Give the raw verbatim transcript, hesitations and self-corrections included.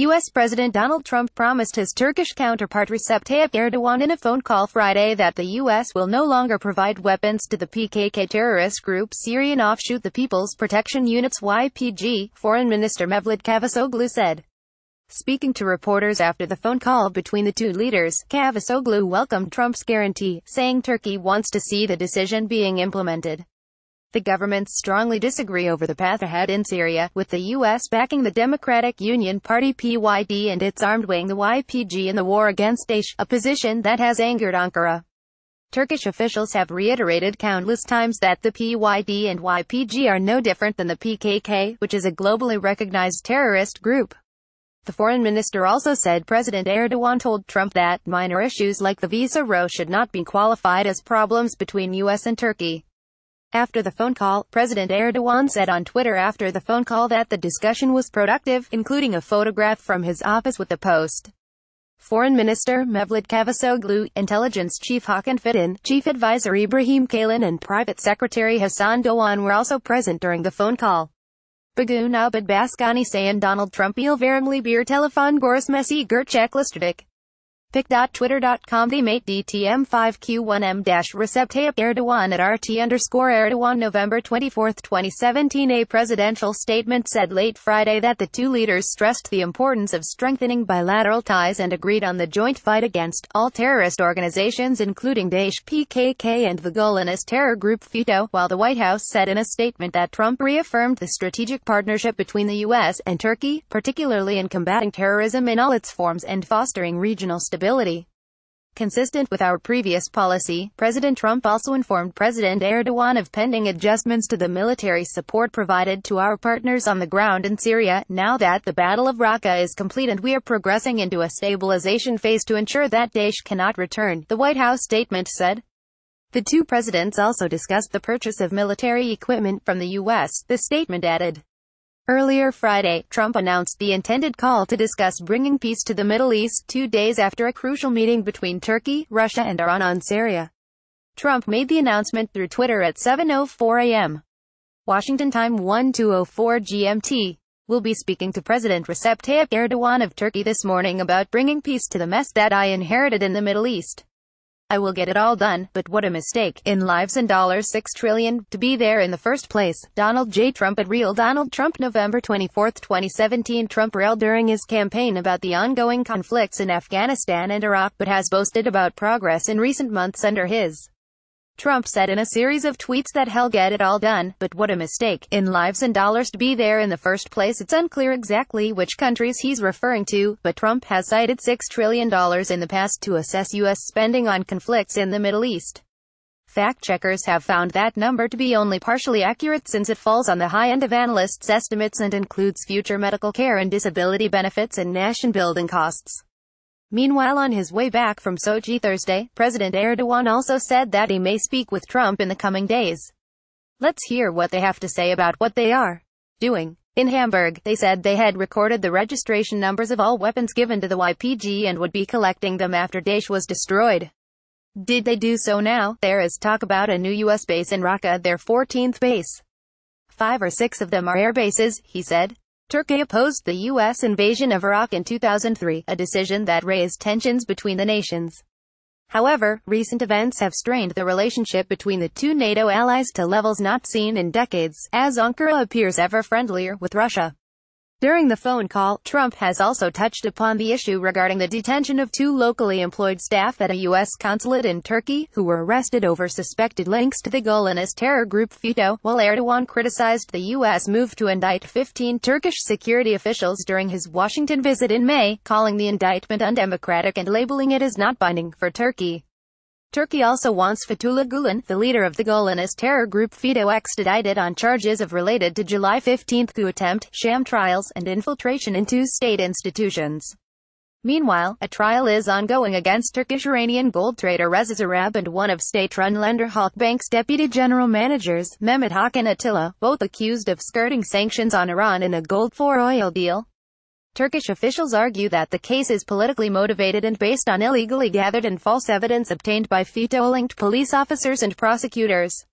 U S President Donald Trump promised his Turkish counterpart Recep Tayyip Erdoğan in a phone call Friday that the U S will no longer provide weapons to the P K K terrorist group Syrian offshoot the People's Protection Unit's Y P G, Foreign Minister Mevlüt Çavuşoğlu said. Speaking to reporters after the phone call between the two leaders, Çavuşoğlu welcomed Trump's guarantee, saying Turkey wants to see the decision being implemented. The governments strongly disagree over the path ahead in Syria, with the U S backing the Democratic Union Party P Y D and its armed wing the Y P G in the war against Daesh, a position that has angered Ankara. Turkish officials have reiterated countless times that the P Y D and Y P G are no different than the P K K, which is a globally recognized terrorist group. The foreign minister also said President Erdogan told Trump that minor issues like the visa row should not be qualified as problems between U S and Turkey. After the phone call, President Erdogan said on Twitter after the phone call that the discussion was productive, including a photograph from his office with the post. Foreign Minister Mevlüt Çavuşoğlu, Intelligence Chief Hakan Fidan, Chief Advisor Ibrahim Kalin and Private Secretary Hassan Dowan were also present during the phone call. Bugün Abid Baskani sayan Donald Trump il verimli bir telefon görüşmesi gerçekleştirdik. pic dot twitter dot com D M eight D T M five Q one M Recep Tayyip Erdogan at R T underscore Erdogan November twenty-fourth twenty seventeen. A presidential statement said late Friday that the two leaders stressed the importance of strengthening bilateral ties and agreed on the joint fight against all terrorist organizations including Daesh, P K K and the Gulenist terror group FETO, while the White House said in a statement that Trump reaffirmed the strategic partnership between the U S and Turkey, particularly in combating terrorism in all its forms and fostering regional stability. Stability. Consistent with our previous policy, President Trump also informed President Erdogan of pending adjustments to the military support provided to our partners on the ground in Syria, now that the Battle of Raqqa is complete and we are progressing into a stabilization phase to ensure that Daesh cannot return, the White House statement said. The two presidents also discussed the purchase of military equipment from the U S, the statement added. Earlier Friday, Trump announced the intended call to discuss bringing peace to the Middle East two days after a crucial meeting between Turkey, Russia and Iran on Syria. Trump made the announcement through Twitter at seven oh four a m Washington time twelve oh four G M T. We'll be speaking to President Recep Tayyip Erdogan of Turkey this morning about bringing peace to the mess that I inherited in the Middle East. I will get it all done, but what a mistake, in lives and six trillion dollars, to be there in the first place. Donald J. Trump at Real Donald Trump November twenty-fourth twenty seventeen. Trump railed during his campaign about the ongoing conflicts in Afghanistan and Iraq, but has boasted about progress in recent months under his. Trump said in a series of tweets that he'll get it all done, but what a mistake, in lives and dollars to be there in the first place. It's unclear exactly which countries he's referring to, but Trump has cited six trillion dollars in the past to assess U S spending on conflicts in the Middle East. Fact-checkers have found that number to be only partially accurate since it falls on the high end of analysts' estimates and includes future medical care and disability benefits and nation-building costs. Meanwhile, on his way back from Sochi Thursday, President Erdogan also said that he may speak with Trump in the coming days. Let's hear what they have to say about what they are doing. In Hamburg, they said they had recorded the registration numbers of all weapons given to the Y P G and would be collecting them after Daesh was destroyed. Did they do so now? There is talk about a new U S base in Raqqa, their fourteenth base. Five or six of them are air bases, he said. Turkey opposed the U S invasion of Iraq in two thousand three, a decision that raised tensions between the nations. However, recent events have strained the relationship between the two NATO allies to levels not seen in decades, as Ankara appears ever friendlier with Russia. During the phone call, Trump has also touched upon the issue regarding the detention of two locally employed staff at a U S consulate in Turkey, who were arrested over suspected links to the Gulenist terror group FETÖ, while Erdogan criticized the U S move to indict fifteen Turkish security officials during his Washington visit in May, calling the indictment undemocratic and labeling it as not binding for Turkey. Turkey also wants Fethullah Gulen, the leader of the Gulenist terror group FETÖ, extradited on charges of related to July fifteenth coup attempt, sham trials, and infiltration into state institutions. Meanwhile, a trial is ongoing against Turkish-Iranian gold trader Reza Zarab and one of state-run lender Halkbank's deputy general managers, Mehmet Hakan Atilla, both accused of skirting sanctions on Iran in a gold-for-oil deal. Turkish officials argue that the case is politically motivated and based on illegally gathered and false evidence obtained by FETÖ-linked police officers and prosecutors.